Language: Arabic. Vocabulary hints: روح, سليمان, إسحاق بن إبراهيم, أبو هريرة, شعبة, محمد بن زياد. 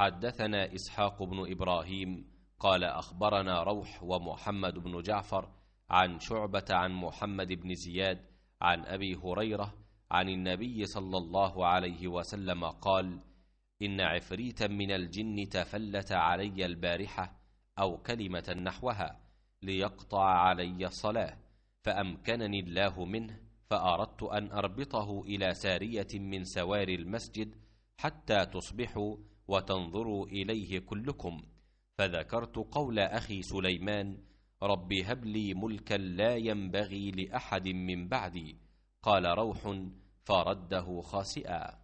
حدثنا إسحاق بن إبراهيم قال أخبرنا روح ومحمد بن جعفر عن شعبة عن محمد بن زياد عن أبي هريرة عن النبي صلى الله عليه وسلم قال: إن عفريتا من الجن تفلت علي البارحة أو كلمة نحوها ليقطع علي الصلاة، فأمكنني الله منه، فأردت أن أربطه إلى سارية من سواري المسجد حتى تصبحوا وتنظروا إليه كلكم، فذكرت قول أخي سليمان: رب هب لي ملكا لا ينبغي لأحد من بعدي. قال روح: فرده خاسئا.